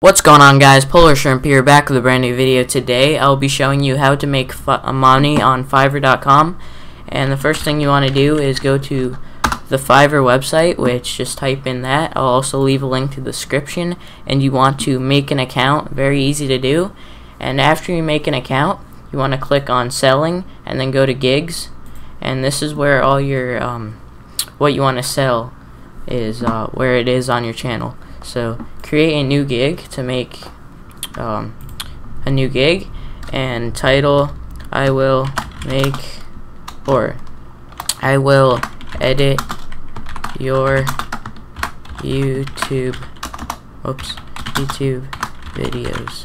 What's going on, guys? Polar Shrimp here, back with a brand new video. Today I'll be showing you how to make money on Fiverr.com, and the first thing you want to do is go to the Fiverr website, which just type in that. I'll also leave a link to the description, and you want to make an account. Very easy to do. And after you make an account, you want to click on selling and then go to gigs, and this is where all your what you want to sell is where it is on your channel. So create a new gig to make a new gig, and title I will edit your YouTube videos.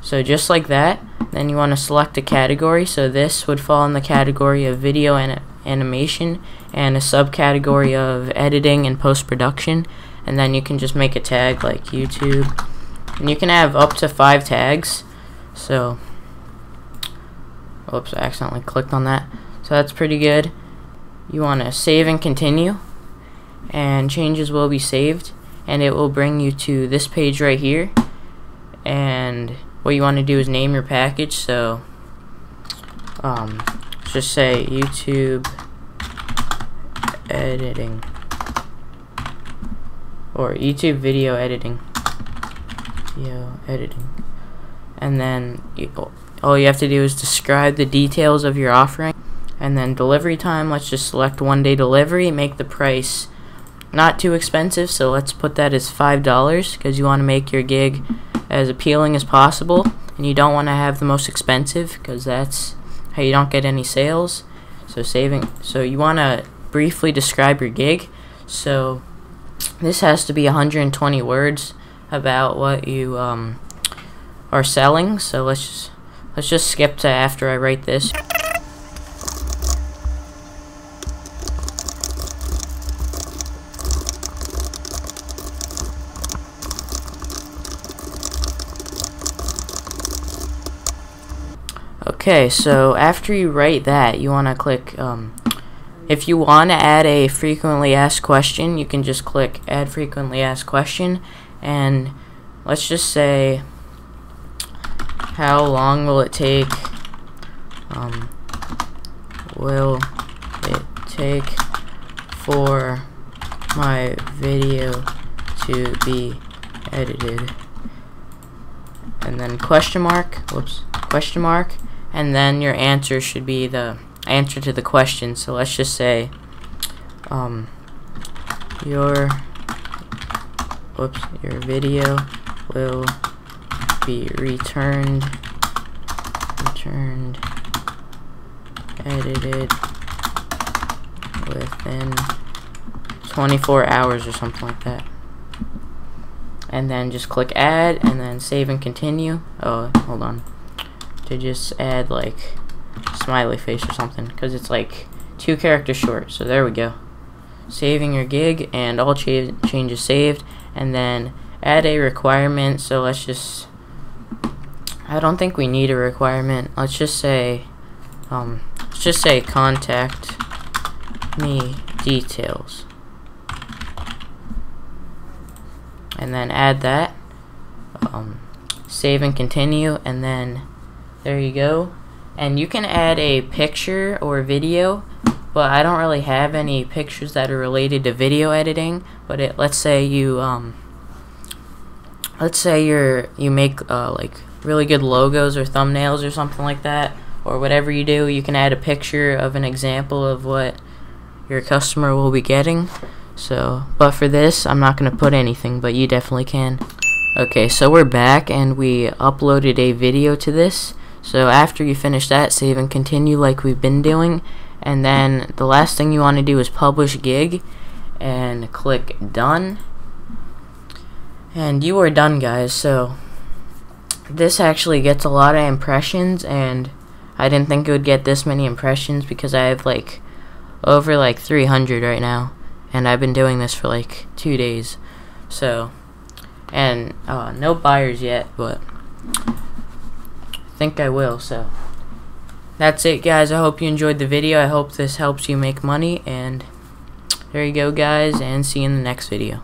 So just like that. Then you want to select a category, so this would fall in the category of video and animation, and a subcategory of editing and post-production. And then you can just make a tag like YouTube, and you can have up to 5 tags. So oops, I accidentally clicked on that, so that's pretty good. You want to save and continue, and changes will be saved, and it will bring you to this page right here. And what you want to do is name your package, so just say YouTube editing or YouTube video editing. And then all you have to do is describe the details of your offering, and then delivery time. Let's just select 1-day delivery. Make the price not too expensive, so let's put that as $5, because you want to make your gig as appealing as possible, and you don't want to have the most expensive, because that's how you don't get any sales. So so you want to briefly describe your gig. So this has to be 120 words about what you are selling. So let's just skip to after I write this. Okay, so after you write that, you want to click if you want to add a frequently asked question, you can just click add frequently asked question, and let's just say, how long will it take for my video to be edited, and then question mark, question mark, and then your answer should be the answer to the question. So let's just say your video will be returned edited within 24 hours or something like that, and then just click add, and then save and continue. Oh, hold on, to just add like smiley face or something, because it's like 2 characters short. So there we go, saving your gig, and all changes saved. And then add a requirement, so let's just, I don't think we need a requirement. Let's just say contact me details, and then add that, save and continue, and then there you go. And you can add a picture or video, but I don't really have any pictures that are related to video editing. But let's say you you make like really good logos or thumbnails or something like that, or whatever you do, you can add a picture of an example of what your customer will be getting. So, but for this, I'm not going to put anything, but you definitely can. Okay, so we're back, and we uploaded a video to this. So after you finish that, save and continue like we've been doing, and then the last thing you want to do is publish gig, and click done, and you are done, guys. So this actually gets a lot of impressions, and I didn't think it would get this many impressions, because I have like over like 300 right now, and I've been doing this for like 2 days. So, and no buyers yet, but think I will. So that's it, guys. I hope you enjoyed the video. I hope this helps you make money, and there you go, guys, and see you in the next video.